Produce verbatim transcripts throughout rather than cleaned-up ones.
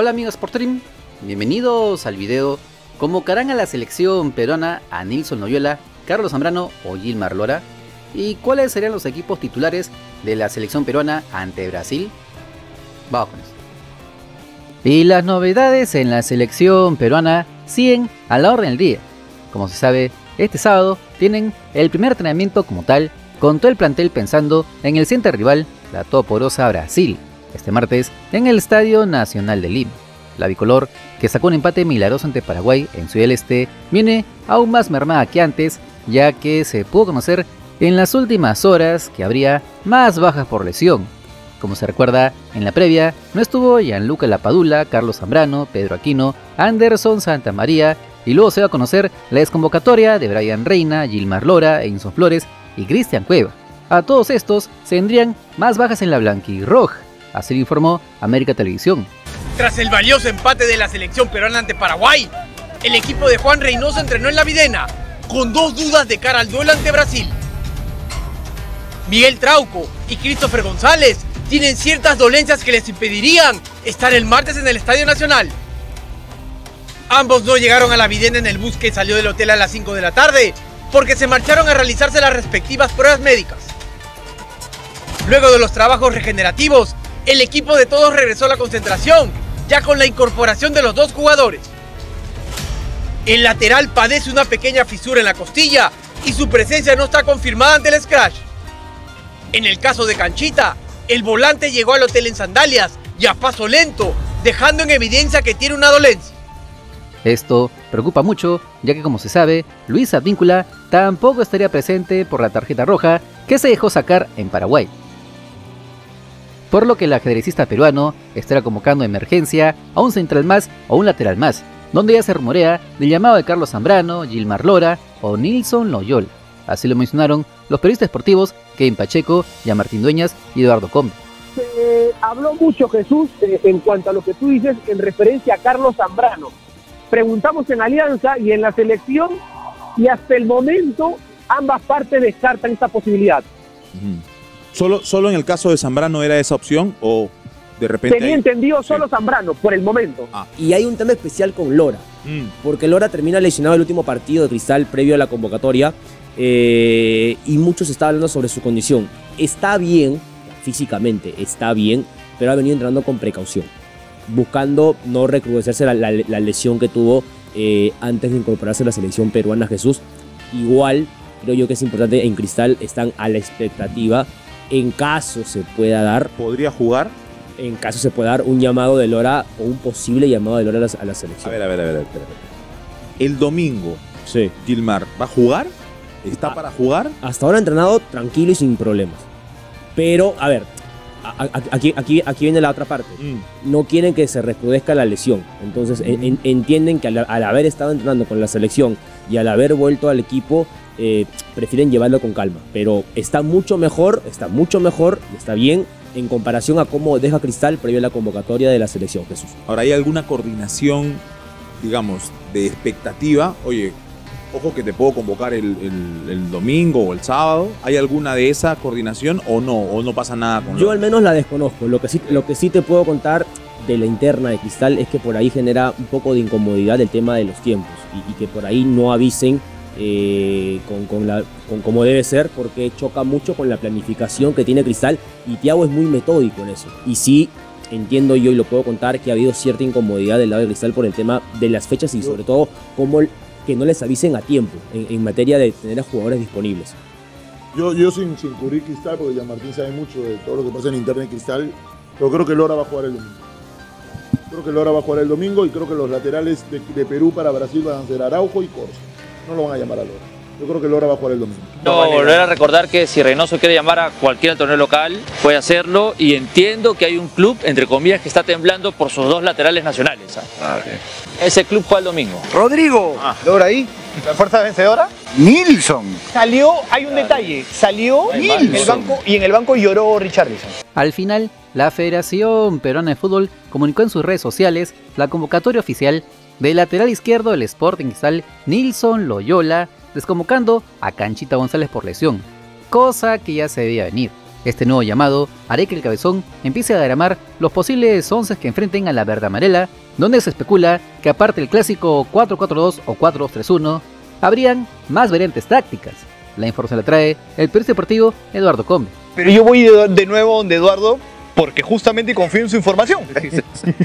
Hola amigos por stream, bienvenidos al video. ¿Convocarán a la selección peruana a Nilson Loyola, Carlos Zambrano o Gilmar Lora? ¿Y cuáles serían los equipos titulares de la selección peruana ante Brasil? Vamos con eso. Y las novedades en la selección peruana siguen a la orden del día. Como se sabe, este sábado tienen el primer entrenamiento como tal, con todo el plantel pensando en el siguiente rival, la toporosa Brasil, este martes en el Estadio Nacional de Lima. La bicolor, que sacó un empate milagroso ante Paraguay en Ciudad del Este, viene aún más mermada que antes, ya que se pudo conocer en las últimas horas que habría más bajas por lesión. Como se recuerda, en la previa no estuvo Gianluca Lapadula, Carlos Zambrano, Pedro Aquino, Anderson Santamaría, y luego se va a conocer la desconvocatoria de Brian Reina, Gilmar Lora, Enzo Flores y Cristian Cueva. A todos estos se tendrían más bajas en la blanquirroja, así lo informó América Televisión. Tras el valioso empate de la selección peruana ante Paraguay, el equipo de Juan Reynoso entrenó en la Videna, con dos dudas de cara al duelo ante Brasil. Miguel Trauco y Christopher González tienen ciertas dolencias que les impedirían estar el martes en el Estadio Nacional. Ambos no llegaron a la Videna en el bus que salió del hotel a las cinco de la tarde, porque se marcharon a realizarse las respectivas pruebas médicas. Luego de los trabajos regenerativos, el equipo de todos regresó a la concentración, ya con la incorporación de los dos jugadores. El lateral padece una pequeña fisura en la costilla y su presencia no está confirmada ante el scratch. En el caso de Canchita, el volante llegó al hotel en sandalias y a paso lento, dejando en evidencia que tiene una dolencia. Esto preocupa mucho, ya que como se sabe, Luis Advíncula tampoco estaría presente por la tarjeta roja que se dejó sacar en Paraguay. Por lo que el ajedrecista peruano estará convocando de emergencia a un central más o un lateral más, donde ya se rumorea del llamado de Carlos Zambrano, Gilmar Lora o Nilson Loyola. Así lo mencionaron los periodistas deportivos Kevin Pacheco, Jean Martín Dueñas y Eduardo Combe. Eh, habló mucho Jesús eh, en cuanto a lo que tú dices en referencia a Carlos Zambrano. Preguntamos en Alianza y en la selección, y hasta el momento ambas partes descartan esta posibilidad. ¿Solo, solo en el caso de Zambrano era esa opción o de repente...? Tenía hay... entendido solo sí. Zambrano, por el momento. Ah. Y hay un tema especial con Lora, mm. porque Lora termina lesionado el último partido de Cristal previo a la convocatoria, eh, y muchos estaban hablando sobre su condición. Está bien, físicamente está bien, pero ha venido entrando con precaución, buscando no recrudecerse la, la, la lesión que tuvo eh, antes de incorporarse a la selección peruana, Jesús. Igual, creo yo que es importante, en Cristal están a la expectativa, en caso se pueda dar... ¿Podría jugar? En caso se pueda dar un llamado de Lora, o un posible llamado de Lora a la, a la selección. A ver, a ver, a ver, a ver, a ver. El domingo, sí. Gilmar, ¿va a jugar? ¿Está a, para jugar? Hasta ahora ha entrenado tranquilo y sin problemas. Pero, a ver... Aquí, aquí, aquí viene la otra parte. Mm. No quieren que se recrudezca la lesión. Entonces mm. en, entienden que al, al haber estado entrenando con la selección y al haber vuelto al equipo, eh, prefieren llevarlo con calma. Pero está mucho mejor, está mucho mejor, está bien en comparación a cómo deja Cristal previo a la convocatoria de la selección, Jesús. Ahora, ¿hay alguna coordinación, digamos, de expectativa? Oye, ojo que te puedo convocar el, el, el domingo o el sábado. ¿Hay alguna de esa coordinación o no? ¿O no pasa nada con Yo lo... al menos la desconozco. Lo que, sí, lo que sí te puedo contar de la interna de Cristal es que por ahí genera un poco de incomodidad el tema de los tiempos. Y, y que por ahí no avisen eh, con, con, la, con como debe ser, porque choca mucho con la planificación que tiene Cristal. Y Thiago es muy metódico en eso. Y sí... Entiendo yo y lo puedo contar que ha habido cierta incomodidad del lado de Cristal por el tema de las fechas y sobre todo cómo que no les avisen a tiempo en, en materia de tener a jugadores disponibles. Yo, yo sin, sin cubrir Cristal, porque Jean Martín sabe mucho de todo lo que pasa en internet de Cristal, pero creo que Lora va a jugar el domingo. Creo que Lora va a jugar el domingo y creo que los laterales de, de Perú para Brasil van a ser Araujo y Corso. No lo van a llamar a Lora. Yo creo que Lora va a jugar el domingo. No, volver a recordar que si Reynoso quiere llamar a cualquier torneo local, puede hacerlo. Y entiendo que hay un club, entre comillas, que está temblando por sus dos laterales nacionales. Ah, okay. Ese club juega el domingo. Rodrigo, ah. Lora ahí, la fuerza vencedora. Nilson. Salió, hay un claro. detalle, salió Nilson. El banco, y en el banco lloró Richarlison. Al final, la Federación Peruana de Fútbol comunicó en sus redes sociales la convocatoria oficial del lateral izquierdo del Sporting Cristal, Nilson Loyola, desconvocando a Canchita González por lesión, cosa que ya se veía venir. Este nuevo llamado hará que el cabezón empiece a derramar los posibles once que enfrenten a la verde amarela, donde se especula que aparte del clásico cuatro cuatro dos o cuatro dos tres uno, habrían más variantes tácticas. La información la trae el periodista deportivo Eduardo Combe. Pero yo voy de nuevo donde Eduardo, porque justamente confío en su información.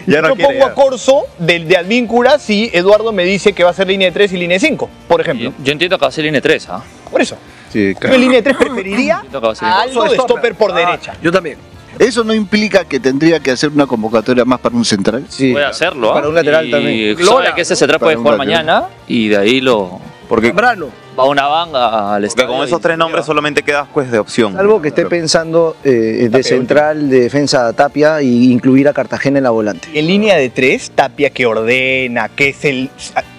Ya no yo quiere, pongo ya. a Corso de, de Advíncula si Eduardo me dice que va a ser línea de tres y línea de cinco, por ejemplo. Yo, yo entiendo que va a ser línea de tres, ¿ah? ¿eh? Por eso. Sí, claro. Yo en línea de tres preferiría a algo de stopper por ah, derecha. Yo también. ¿Eso no implica que tendría que hacer una convocatoria más para un central? Sí. Puede hacerlo, ¿ah? Para un lateral y también. Lora, que ese central puede jugar lateral. mañana y de ahí lo... Porque Zambrano va a una banda al estadio. Porque con esos tres nombres solamente quedas pues de opción. Algo que esté pensando eh, de central, de defensa a Tapia e incluir a Cartagena en la volante. En línea de tres, Tapia que ordena, que es el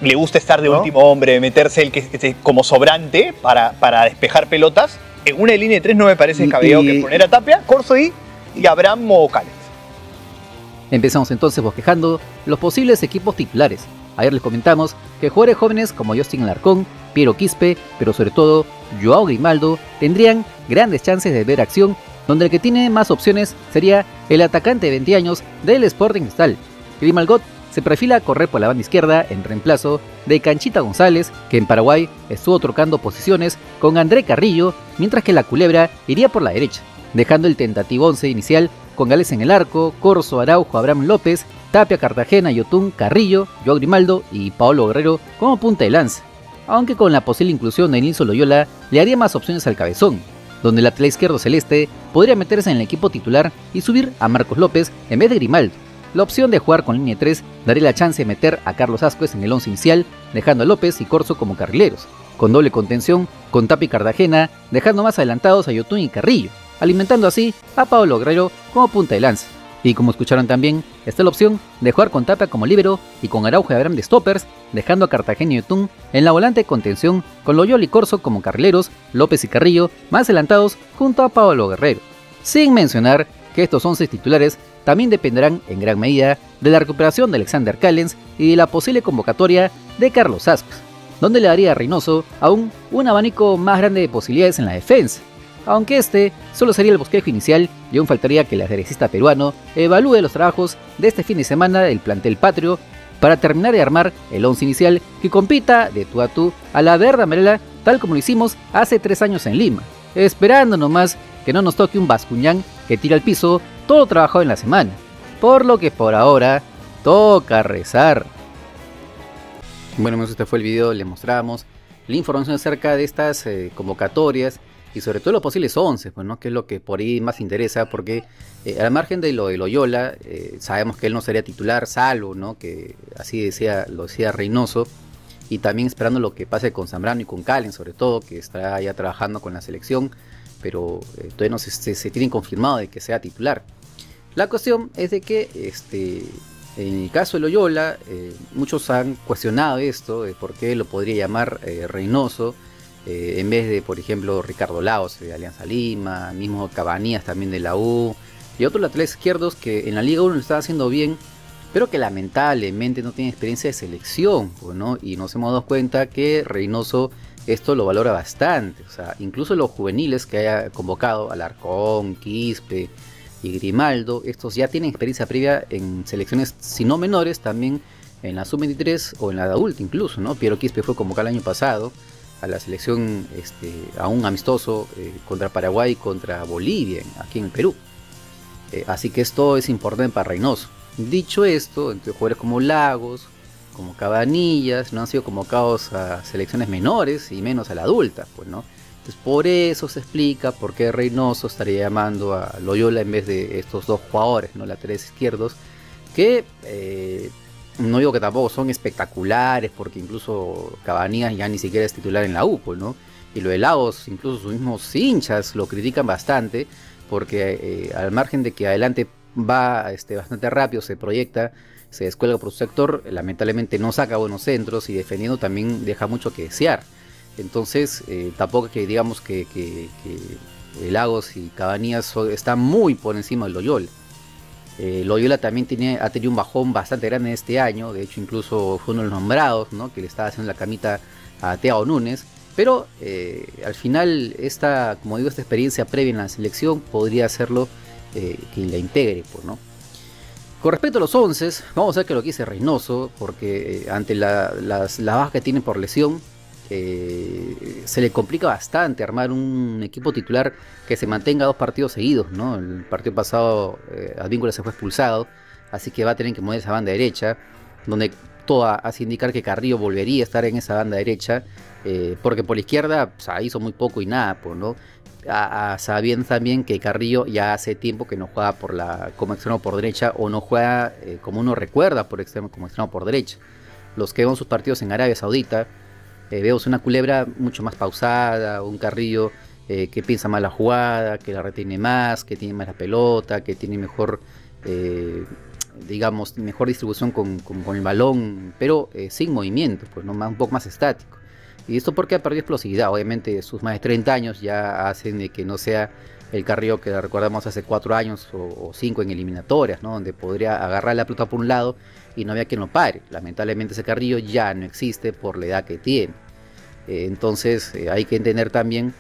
le gusta estar de ¿no? último hombre, meterse el que, que como sobrante para, para despejar pelotas. En una de línea de tres no me parece descabellado que poner a Tapia, Corso y, y Abraham o Callens. Empezamos entonces bosquejando los posibles equipos titulares. Ayer les comentamos que jugadores jóvenes como Justin Alarcón, Piero Quispe, pero sobre todo Joao Grimaldo, tendrían grandes chances de ver acción, donde el que tiene más opciones sería el atacante de veinte años del Sporting Cristal. Grimaldo se perfila a correr por la banda izquierda en reemplazo de Canchita González, que en Paraguay estuvo trocando posiciones con André Carrillo, mientras que la Culebra iría por la derecha, dejando el tentativo once inicial con Gales en el arco, Corso, Araujo, Abraham López, Tapia, Cartagena, Yotun, Carrillo, Joao Grimaldo y Paolo Guerrero como punta de lanza, aunque con la posible inclusión de Nilson Loyola le haría más opciones al cabezón, donde el lateral izquierdo celeste podría meterse en el equipo titular y subir a Marcos López en vez de Grimaldo. La opción de jugar con línea tres daría la chance de meter a Carlos Ascuez en el once inicial, dejando a López y Corso como carrileros, con doble contención con Tapia y Cartagena, dejando más adelantados a Yotun y Carrillo, alimentando así a Paolo Guerrero como punta de lanza. Y como escucharon también, está la opción de jugar con Tapia como líbero y con Araujo y Abraham de stoppers, dejando a Cartagena y Yotun en la volante de contención con Loyola y Corso como carrileros, López y Carrillo más adelantados junto a Paolo Guerrero. Sin mencionar que estos once titulares también dependerán en gran medida de la recuperación de Alexander Callens y de la posible convocatoria de Carlos Ascuez, donde le daría a Reynoso aún un abanico más grande de posibilidades en la defensa. Aunque este solo sería el bosquejo inicial y aún faltaría que el ajedrecista peruano evalúe los trabajos de este fin de semana del plantel patrio para terminar de armar el once inicial que compita de tú a tú a la verde amarela, tal como lo hicimos hace tres años en Lima, esperando nomás que no nos toque un Bascuñán que tira al piso todo lo trabajado en la semana, por lo que por ahora toca rezar. Bueno, este fue el video, les mostramos la información acerca de estas eh, convocatorias y sobre todo los posibles once, pues, ¿no? Que es lo que por ahí más interesa, porque eh, al margen de lo de Loyola, eh, sabemos que él no sería titular, salvo, ¿no? Que así decía, lo decía Reynoso, y también esperando lo que pase con Zambrano y con Callens, sobre todo, que estará ya trabajando con la selección, pero eh, todavía no se, se, se tienen confirmado de que sea titular. La cuestión es de que, este, en el caso de Loyola, eh, muchos han cuestionado esto, de por qué lo podría llamar eh, Reynoso, Eh, en vez de, por ejemplo, Ricardo Lagos de Alianza Lima, mismo Cabanías también de la U, y otros laterales izquierdos que en la Liga uno lo están haciendo bien, pero que lamentablemente no tienen experiencia de selección, ¿no? Y nos hemos dado cuenta que Reynoso esto lo valora bastante, o sea, incluso los juveniles que haya convocado, Alarcón, Quispe y Grimaldo, estos ya tienen experiencia previa en selecciones, si no menores, también en la sub veintitrés o en la de adulta incluso, ¿no? Piero Quispe fue convocado el año pasado a la selección, este, a un amistoso eh, contra Paraguay, contra Bolivia, aquí en el Perú. Eh, así que esto es importante para Reynoso. Dicho esto, entre jugadores como Lagos, como Cabanillas, no han sido convocados a selecciones menores y menos a la adulta, pues, ¿no? Entonces, por eso se explica por qué Reynoso estaría llamando a Loyola en vez de estos dos jugadores, ¿no? Laterales izquierdos, que... Eh, no digo que tampoco son espectaculares, porque incluso Cabanías ya ni siquiera es titular en la U, ¿no? Y lo de Lagos, incluso sus mismos hinchas lo critican bastante, porque eh, al margen de que adelante va este, bastante rápido, se proyecta, se descuelga por su sector, lamentablemente no saca buenos centros y defendiendo también deja mucho que desear. Entonces eh, tampoco es que digamos que, que, que Lagos y Cabanías son, están muy por encima de Loyola. Eh, Loyola también tiene, ha tenido un bajón bastante grande este año, de hecho incluso fue uno de los nombrados, ¿no? Que le estaba haciendo la camita a Thiago Núñez, Pero eh, al final, esta, como digo, esta experiencia previa en la selección podría hacerlo eh, que la integre, pues, ¿no? Con respecto a los once, vamos a ver qué lo que dice Reynoso, porque eh, ante la, las, la baja que tiene por lesión, eh, se le complica bastante armar un equipo titular que se mantenga dos partidos seguidos, ¿no? El partido pasado, eh, Advíncula se fue expulsado, así que va a tener que mover esa banda derecha, donde todo hace indicar que Carrillo volvería a estar en esa banda derecha, eh, porque por la izquierda, o sea, hizo muy poco y nada, pues, ¿no? A, a, sabiendo también que Carrillo ya hace tiempo que no juega por la, como extremo por derecha, o no juega eh, como uno recuerda por extremo, como extremo por derecha. Los que ven sus partidos en Arabia Saudita, eh, vemos una Culebra mucho más pausada, un Carrillo eh, que piensa más la jugada, que la retiene más, que tiene más la pelota, que tiene mejor... Eh, digamos, mejor distribución con, con, con el balón, pero eh, sin movimiento, pues, ¿no? Más, un poco más estático. Y esto porque ha perdido explosividad, obviamente sus más de treinta años ya hacen de que no sea el Carrillo que recordamos hace cuatro años o cinco en eliminatorias, ¿no? Donde podría agarrar la pelota por un lado y no había quien lo pare. Lamentablemente ese Carrillo ya no existe por la edad que tiene. Eh, entonces eh, hay que entender también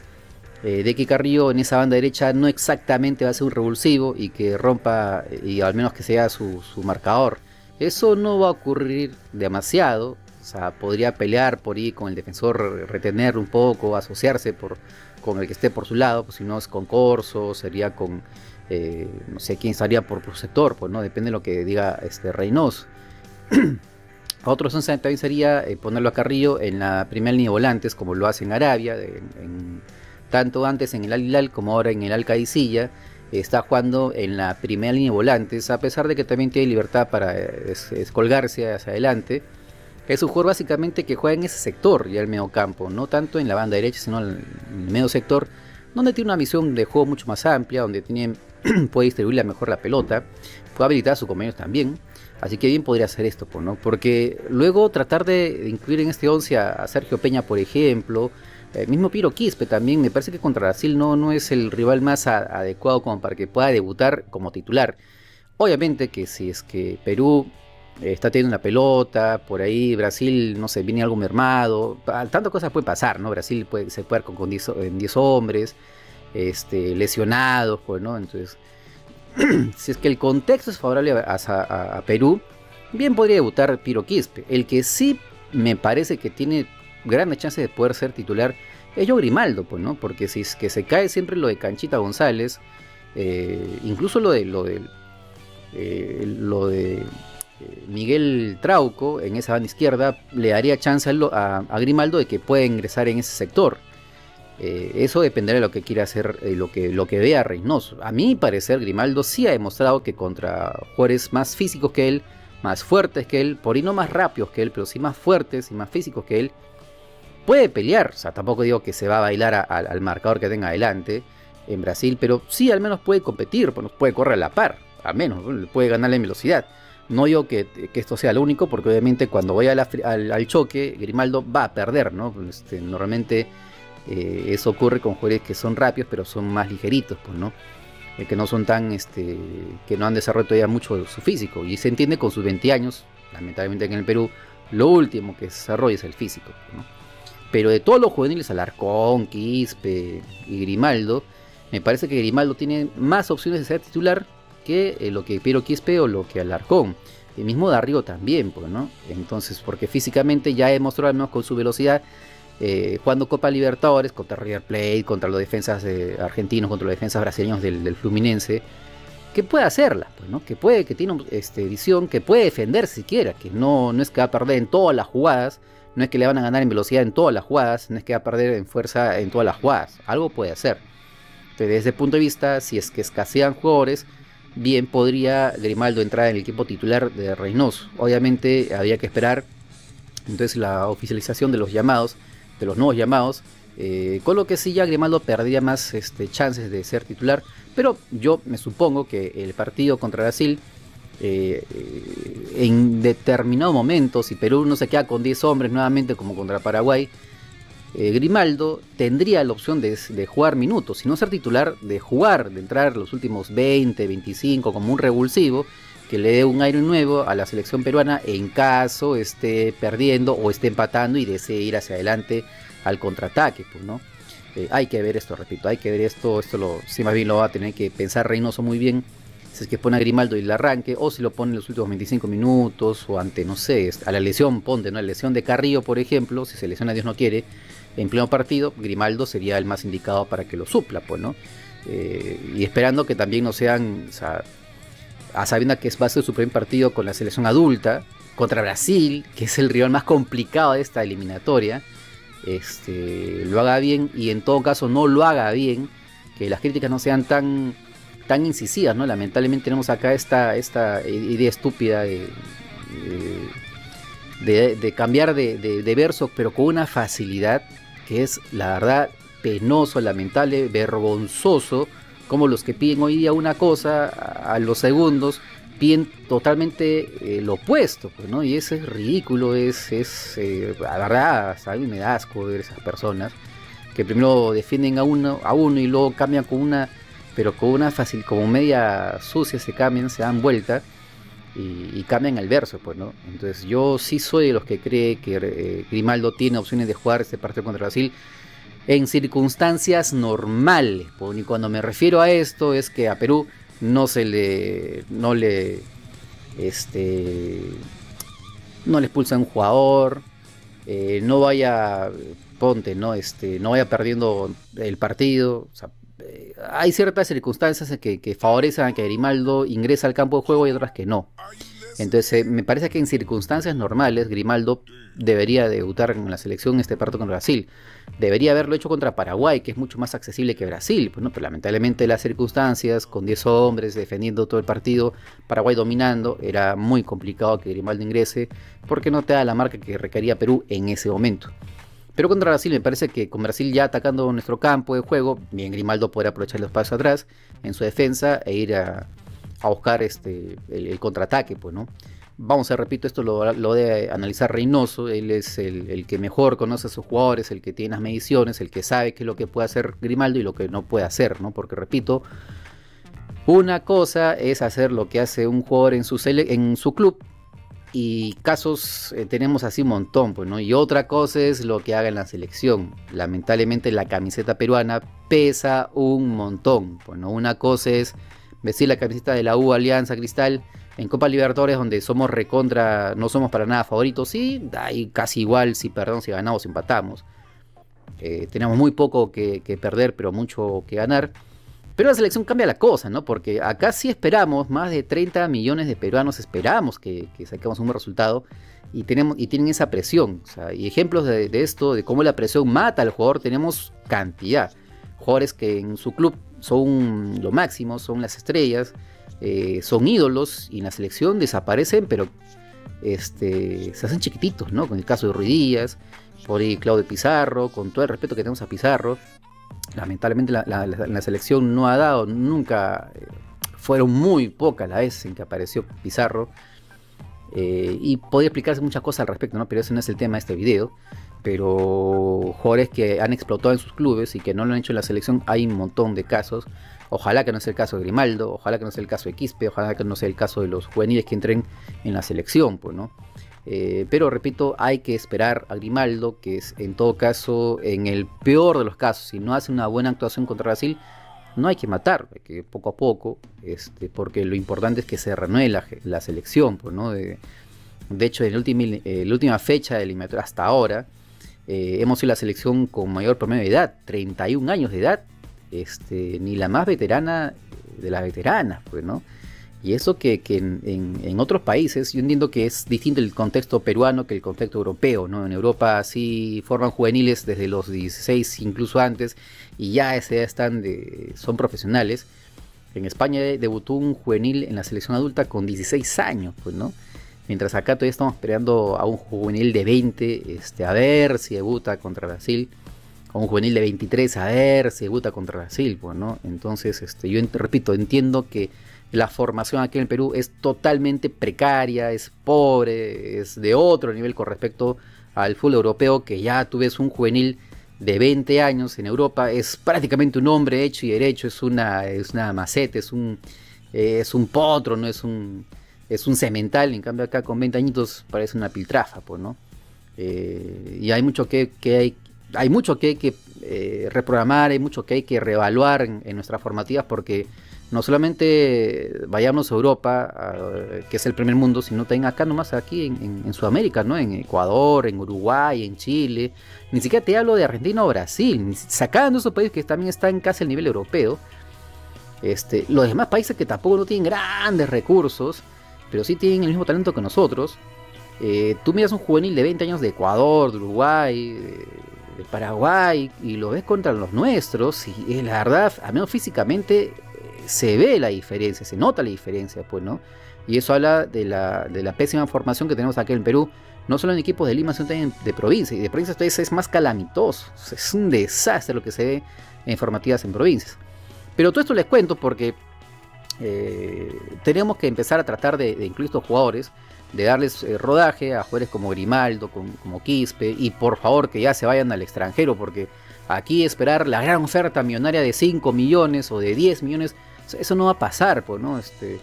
Eh, de que Carrillo en esa banda derecha no exactamente va a ser un revulsivo y que rompa, y al menos que sea su, su marcador. Eso no va a ocurrir demasiado, o sea, podría pelear por ahí con el defensor, retener un poco, asociarse por, con el que esté por su lado, pues, si no es con Corso, sería con, eh, no sé quién estaría por, por sector, pues, no, depende de lo que diga este Reynoso. Otro once también sería eh, ponerlo a Carrillo en la primera línea de volantes, como lo hace en Arabia, en, en tanto antes en el Al Hilal como ahora en el Al Qadisiyah. Está jugando en la primera línea de volantes, a pesar de que también tiene libertad para es, es colgarse hacia adelante. Es un jugador básicamente que juega en ese sector, ya el medio campo, no tanto en la banda derecha, sino en el medio sector, donde tiene una misión de juego mucho más amplia, donde tiene, puede distribuirla mejor la pelota, puede habilitar a sus compañeros también. Así que bien podría hacer esto, ¿no? Porque luego tratar de incluir en este once a, a Sergio Peña, por ejemplo. El mismo Piero Quispe también, me parece que contra Brasil no, no es el rival más a, adecuado como para que pueda debutar como titular. Obviamente que si es que Perú eh, está teniendo una pelota, por ahí Brasil, no sé, viene algo mermado, tantas cosas pueden pasar, ¿no? Brasil puede, se puede con diez hombres, este, lesionados, pues, ¿no? Entonces, si es que el contexto es favorable a, a, a Perú, bien podría debutar Piero Quispe. El que sí me parece que tiene grandes chances de poder ser titular es Joao Grimaldo, pues, ¿no? Porque si es que se cae siempre lo de Canchita González, eh, incluso lo de lo de, eh, lo de Miguel Trauco en esa banda izquierda, le daría chance a, a, a Grimaldo de que pueda ingresar en ese sector. Eh, eso dependerá de lo que quiera hacer, eh, lo que lo que vea Reynoso. A mi parecer, Grimaldo sí ha demostrado que contra jugadores más físicos que él, más fuertes que él, por ahí no más rápidos que él, pero sí más fuertes y más físicos que él, puede pelear. O sea, tampoco digo que se va a bailar a, a, al marcador que tenga adelante en Brasil, pero sí al menos puede competir, puede correr a la par, al menos, ¿no? Puede ganarle en velocidad. No digo que, que esto sea lo único, porque obviamente cuando vaya la, al, al choque, Grimaldo va a perder, ¿no? Este, normalmente eh, eso ocurre con jugadores que son rápidos, pero son más ligeritos, pues, ¿no? Eh, que no son tan, este, que no han desarrollado todavía mucho su físico, y se entiende con sus veinte años, lamentablemente en el Perú, lo último que desarrolla es el físico, ¿no? Pero de todos los juveniles, Alarcón, Quispe y Grimaldo, me parece que Grimaldo tiene más opciones de ser titular que eh, lo que Piero Quispe o lo que Alarcón. El mismo Darrigo también, ¿no? Entonces, porque físicamente ya demostró, al menos con su velocidad, eh, jugando Copa Libertadores, contra River Plate, contra los defensas eh, argentinos, contra los defensas brasileños del, del Fluminense, que puede hacerla, pues, ¿no? Que puede, que tiene este, visión, que puede defender siquiera, que no, no es que va a perder en todas las jugadas. No es que le van a ganar en velocidad en todas las jugadas, no es que va a perder en fuerza en todas las jugadas. Algo puede hacer. Entonces, desde ese punto de vista, si es que escasean jugadores, bien podría Grimaldo entrar en el equipo titular de Reynoso. Obviamente había que esperar entonces la oficialización de los llamados, de los nuevos llamados, eh, con lo que sí ya Grimaldo perdería más este, chances de ser titular. Pero yo me supongo que el partido contra Brasil, Eh, en determinado momento, si Perú no se queda con diez hombres nuevamente como contra Paraguay, eh, Grimaldo tendría la opción de, de jugar minutos, si no ser titular, de jugar, de entrar los últimos veinte, veinticinco como un revulsivo, que le dé un aire nuevo a la selección peruana en caso esté perdiendo o esté empatando y desee ir hacia adelante al contraataque, pues, ¿no? Eh, hay que ver esto, repito, hay que ver esto, esto lo, si más bien lo va a tener que pensar Reynoso muy bien, si es que pone a Grimaldo y el arranque, o si lo pone en los últimos veinticinco minutos, o ante, no sé, a la lesión, ponte, ¿no? La lesión de Carrillo, por ejemplo, si se lesiona, Dios no quiere, en pleno partido, Grimaldo sería el más indicado para que lo supla, pues, ¿no? Eh, y esperando que también no sean, o sea, a sabiendas que va a ser su primer partido con la selección adulta, contra Brasil, que es el rival más complicado de esta eliminatoria, este, lo haga bien, y en todo caso no lo haga bien, que las críticas no sean tan, tan incisivas, ¿no? Lamentablemente tenemos acá esta, esta idea estúpida de... de De, de cambiar de, de, de verso, pero con una facilidad que es, la verdad, penoso, lamentable, vergonzoso, como los que piden hoy día una cosa, a, a los segundos piden totalmente eh, lo opuesto, pues, ¿no? Y eso es ridículo, es, es eh, la verdad, a mí me da asco ver esas personas que primero defienden a uno, a uno y luego cambian con una, pero con una fácil, como media sucia se cambian, se dan vuelta. Y, y cambian el verso, pues, ¿no? Entonces yo sí soy de los que cree que eh, Grimaldo tiene opciones de jugar este partido contra Brasil en circunstancias normales, pues, y cuando me refiero a esto es que a Perú no se le no le este no le expulsa un jugador, eh, no vaya ponte, no este no vaya perdiendo el partido, o sea, hay ciertas circunstancias que, que favorecen a que Grimaldo ingrese al campo de juego y otras que no. Entonces eh, me parece que en circunstancias normales Grimaldo debería debutar en la selección este partido contra Brasil. Debería haberlo hecho contra Paraguay, que es mucho más accesible que Brasil, pues, ¿no? Pero lamentablemente las circunstancias, con diez hombres defendiendo todo el partido, Paraguay dominando, era muy complicado que Grimaldo ingrese porque no te da la marca que requería Perú en ese momento. Pero contra Brasil me parece que con Brasil ya atacando nuestro campo de juego, bien Grimaldo podrá aprovechar los pasos atrás en su defensa e ir a, a buscar este, el, el contraataque, pues, ¿no? Vamos a, repito, esto lo, lo de analizar Reynoso, él es el, el que mejor conoce a sus jugadores, el que tiene las mediciones, el que sabe qué es lo que puede hacer Grimaldo y lo que no puede hacer, ¿no? Porque, repito, una cosa es hacer lo que hace un jugador en su, sele en su club, y casos eh, tenemos así un montón, pues, ¿no? Y otra cosa es lo que haga en la selección. Lamentablemente la camiseta peruana pesa un montón, pues, ¿no? Una cosa es vestir la camiseta de la U, Alianza, Cristal en Copa Libertadores, donde somos recontra, no somos para nada favoritos, sí, ahí casi igual, si perdón, si ganamos, si empatamos. Eh, tenemos muy poco que, que perder, pero mucho que ganar. Pero la selección cambia la cosa, ¿no? Porque acá sí esperamos, más de treinta millones de peruanos esperamos que, que saquemos un buen resultado y, tenemos, y tienen esa presión. O sea, y ejemplos de, de esto, de cómo la presión mata al jugador, tenemos cantidad. Jugadores que en su club son lo máximo, son las estrellas, eh, son ídolos y en la selección desaparecen, pero este, se hacen chiquititos, ¿no? Con el caso de Ruiz Díaz, por ahí Claudio Pizarro, con todo el respeto que tenemos a Pizarro. Lamentablemente la, la, la selección no ha dado nunca, eh, fueron muy pocas las veces en que apareció Pizarro, eh, y podría explicarse muchas cosas al respecto, ¿no? Pero ese no es el tema de este video, pero jugadores que han explotado en sus clubes y que no lo han hecho en la selección, hay un montón de casos. Ojalá que no sea el caso de Grimaldo, ojalá que no sea el caso de Quispe, ojalá que no sea el caso de los juveniles que entren en la selección, pues, ¿no? Eh, pero repito, hay que esperar a Grimaldo, que es en todo caso, en el peor de los casos, si no hace una buena actuación contra Brasil, no hay que matar, hay que poco a poco, este, porque lo importante es que se renueve la, la selección, pues, ¿no? De, de hecho, en el ultimi, eh, la última fecha de eliminatoria hasta ahora, eh, hemos sido la selección con mayor promedio de edad, treinta y un años de edad, este, ni la más veterana de las veteranas, pues, ¿no? Y eso que, que en, en, en otros países, yo entiendo que es distinto el contexto peruano que el contexto europeo, ¿no? En Europa sí forman juveniles desde los dieciséis, incluso antes, y ya ese están de, son profesionales. En España debutó un juvenil en la selección adulta con dieciséis años, pues, ¿no? Mientras acá todavía estamos esperando a un juvenil de veinte, este, a ver si debuta contra Brasil. A un juvenil de veintitrés, a ver si debuta contra Brasil, pues, ¿no? Entonces, este, yo ent- repito, entiendo que la formación aquí en el Perú es totalmente precaria, es pobre, es de otro nivel con respecto al fútbol europeo, que ya tú ves un juvenil de veinte años en Europa, es prácticamente un hombre hecho y derecho, es una, es una maceta, es un, eh, es un potro, no es un, es un semental, en cambio acá con veinte añitos parece una piltrafa, pues, ¿no? Eh, y hay mucho que, que hay, hay mucho que hay que eh, reprogramar, hay mucho que hay que reevaluar en, en nuestras formativas, porque no solamente vayamos a Europa, a, que es el primer mundo, sino también acá nomás, aquí en, en, en Sudamérica, ¿no? En Ecuador, en Uruguay, en Chile, ni siquiera te hablo de Argentina o Brasil, sacando esos países que también están casi al nivel europeo, este, los demás países que tampoco no tienen grandes recursos, pero sí tienen el mismo talento que nosotros. Eh, tú miras un juvenil de veinte años de Ecuador, de Uruguay, de, de Paraguay, y lo ves contra los nuestros, y eh, la verdad, al menos físicamente, se ve la diferencia, se nota la diferencia, pues, ¿no? Y eso habla de la, de la pésima formación que tenemos aquí en Perú, no solo en equipos de Lima, sino también de provincia. Y de provincia entonces es más calamitoso, es un desastre lo que se ve en formativas en provincias. Pero todo esto les cuento porque eh, tenemos que empezar a tratar de, de incluir estos jugadores, de darles eh, rodaje a jugadores como Grimaldo, como, como Quispe, y por favor que ya se vayan al extranjero, porque aquí esperar la gran oferta millonaria de cinco millones o de diez millones, eso no va a pasar, pues, ¿no? Este,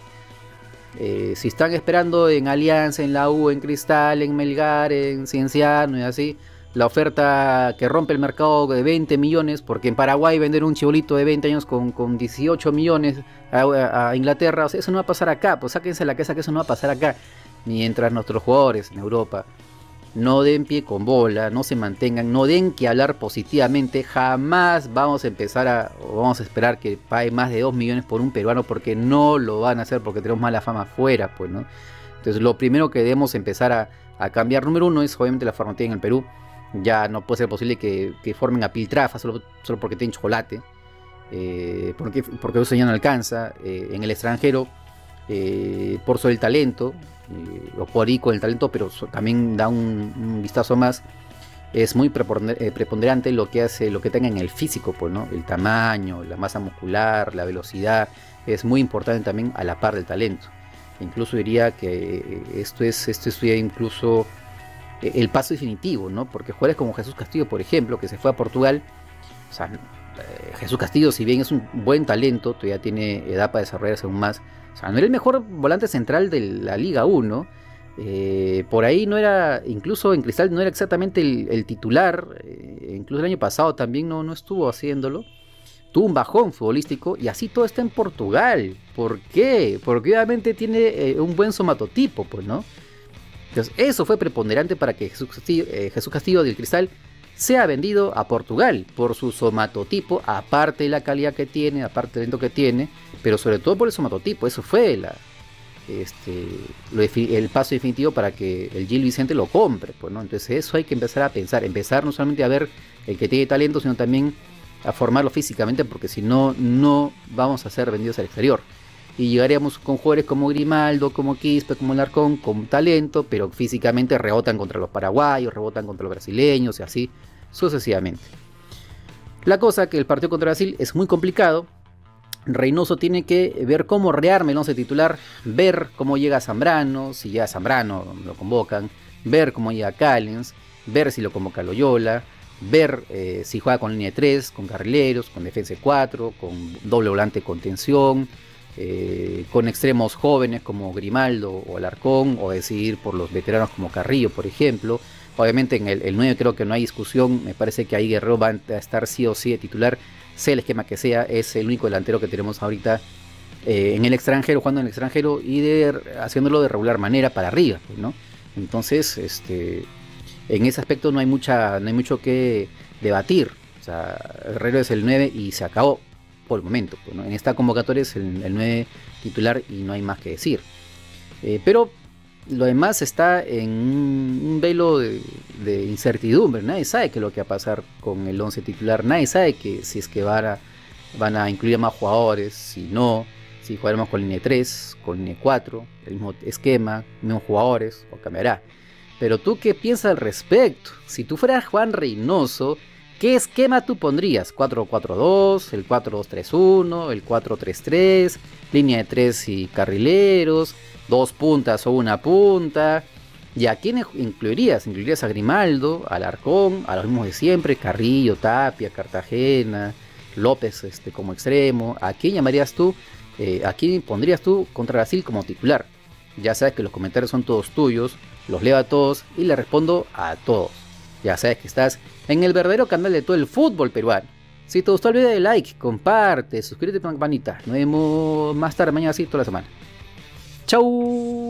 eh, si están esperando en Alianza, en La U, en Cristal, en Melgar, en Cienciano y así, la oferta que rompe el mercado de veinte millones, porque en Paraguay vender un chibolito de veinte años con, con dieciocho millones a, a, a Inglaterra, o sea, eso no va a pasar acá, pues sáquense la casa que eso no va a pasar acá, mientras nuestros jugadores en Europa no den pie con bola, no se mantengan, no den que hablar positivamente, jamás vamos a empezar a, o vamos a esperar que pague más de dos millones por un peruano, porque no lo van a hacer, porque tenemos mala fama afuera, pues, ¿no? Entonces lo primero que debemos empezar a, a cambiar, número uno, es obviamente la formativa en el Perú. Ya no puede ser posible que, que formen a piltrafa solo, solo porque tienen chocolate, eh, porque, porque eso ya no alcanza, eh, en el extranjero, eh, por sobre el talento, Eh, o por ahí con el talento, pero so, también da un, un vistazo más. Es muy preponer, eh, preponderante lo que hace, lo que tenga en el físico, pues, ¿no? El tamaño, la masa muscular, la velocidad, es muy importante también a la par del talento. Incluso diría que eh, esto es, esto es incluso eh, el paso definitivo, ¿no? Porque jugadores como Jesús Castillo, por ejemplo, que se fue a Portugal, o sea, eh, Jesús Castillo, si bien es un buen talento, todavía tiene edad para desarrollarse aún más. O sea, no era el mejor volante central de la Liga uno. Eh, por ahí no era, incluso en Cristal no era exactamente el, el titular. Eh, incluso el año pasado también no, no estuvo haciéndolo. Tuvo un bajón futbolístico y así todo está en Portugal. ¿Por qué? Porque obviamente tiene eh, un buen somatotipo, pues, ¿no? Entonces, eso fue preponderante para que Jesús Castillo, eh, Jesús Castillo del Cristal sea vendido a Portugal por su somatotipo, aparte de la calidad que tiene, aparte del talento que tiene, pero sobre todo por el somatotipo. Eso fue la, este, lo, el paso definitivo para que el Gil Vicente lo compre, pues, ¿no? Entonces eso hay que empezar a pensar, empezar no solamente a ver el que tiene talento, sino también a formarlo físicamente, porque si no, no vamos a ser vendidos al exterior. Y llegaríamos con jugadores como Grimaldo, como Quispe, como Alarcón, con talento, pero físicamente rebotan contra los paraguayos, rebotan contra los brasileños y así sucesivamente. La cosa que el partido contra Brasil es muy complicado. Reynoso tiene que ver cómo rearme el once titular, ver cómo llega Zambrano, si ya Zambrano lo convocan, ver cómo llega Callens, ver si lo convoca Loyola, ver eh, si juega con línea de tres, con carrileros, con defensa de cuatro, con doble volante con tensión, Eh, con extremos jóvenes como Grimaldo o Alarcón, o decidir por los veteranos como Carrillo, por ejemplo. Obviamente en el, el nueve creo que no hay discusión, me parece que ahí Guerrero va a estar sí o sí de titular, sea el esquema que sea, es el único delantero que tenemos ahorita eh, en el extranjero, jugando en el extranjero y de, haciéndolo de regular manera para arriba, pues, ¿no? Entonces, este, en ese aspecto no hay, mucha, no hay mucho que debatir. O sea, Guerrero es el nueve y se acabó por el momento, pues, ¿no? En esta convocatoria es el, el nueve titular y no hay más que decir. Eh, pero lo demás está en un, un velo de, de incertidumbre. Nadie sabe qué es lo que va a pasar con el once titular. Nadie sabe que, si es que van a, van a incluir a más jugadores, si no, si jugaremos con línea tres, con línea cuatro, el mismo esquema, mismos jugadores, o cambiará. Pero tú, ¿qué piensas al respecto? Si tú fueras Juan Reynoso, ¿qué esquema tú pondrías? cuatro cuatro dos, el cuatro dos tres uno, el cuatro tres tres, línea de tres y carrileros, dos puntas o una punta. ¿Y a quiénes incluirías? ¿Incluirías a Grimaldo, a Alarcón, a los mismos de siempre, Carrillo, Tapia, Cartagena, López este, como extremo? ¿A quién llamarías tú? Eh, ¿A quién pondrías tú contra Brasil como titular? Ya sabes que los comentarios son todos tuyos, los leo a todos y le respondo a todos. Ya sabes que estás en el verdadero canal de todo el fútbol peruano. Si te gustó el video, de like, comparte, suscríbete con la campanita. Nos vemos más tarde, mañana, así toda la semana. ¡Chau!